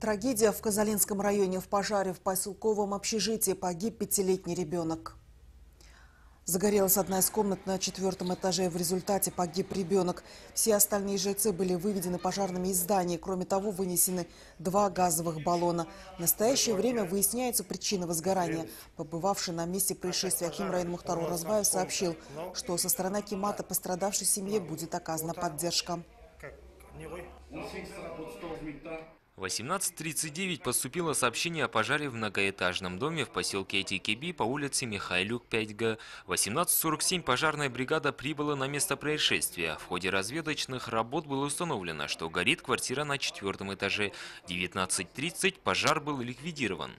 Трагедия в Казалинском районе. В пожаре в поселковом общежитии погиб 5-летний ребенок. Загорелась одна из комнат на 4-м этаже. В результате погиб ребенок. Все остальные жильцы были выведены пожарными из здания. Кроме того, вынесены 2 газовых баллона. В настоящее время выясняется причина возгорания. Побывавший на месте происшествия Химрай Мухтару Развай сообщил, что со стороны Акимата пострадавшей семье будет оказана поддержка. 18:39 поступило сообщение о пожаре в многоэтажном доме в поселке Айтикеби по улице Михайлюк 5Г. В 18:47 пожарная бригада прибыла на место происшествия. В ходе разведочных работ было установлено, что горит квартира на 4-м этаже. В 19:30 пожар был ликвидирован.